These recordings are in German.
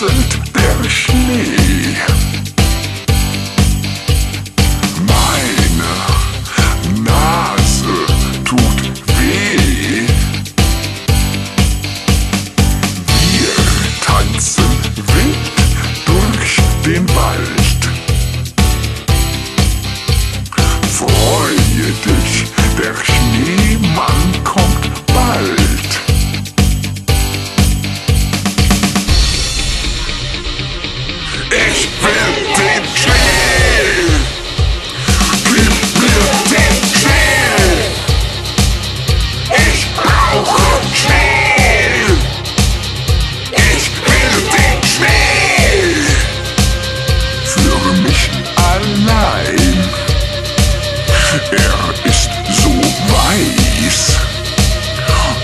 doesn't perish me. Meine Nase tut weh. Wir tanzen wild durch den Wald. Freue dich, der Schneemann kommt bald. Ich will den Schnee! Gib mir den Schnee! Ich brauche Schnee! Ich will den Schnee! Führe mich allein. Er ist so weiß,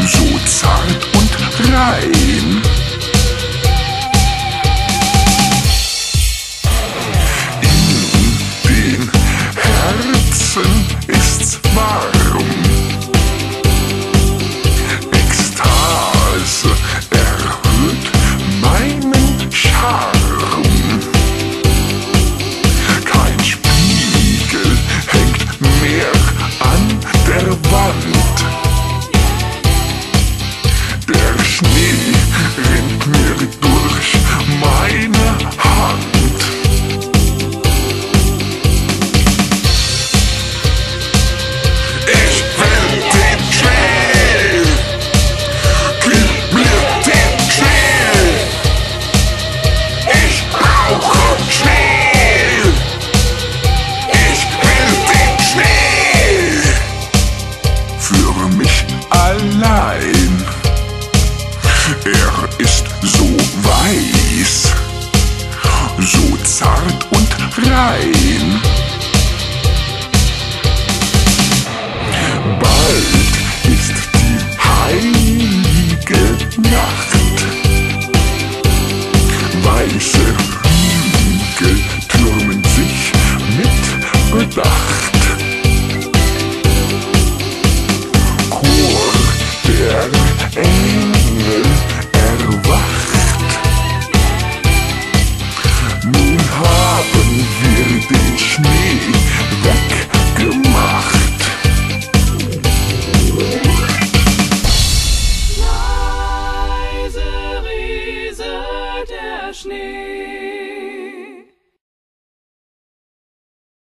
so zart und rein. Ist's warm, Ekstase erhöht meinen Charme. Kein Spiegel hängt mehr an der Wand. Der Schnee rinnt mir durch meine Hand. Allein. Er ist so weiß, so zart und rein. Bald ist die heilige Nacht. Weiße Hügel türmen sich mit Bedacht. Engel erwacht. Nun haben wir den Schnee weggemacht. Leise Riese, der Schnee.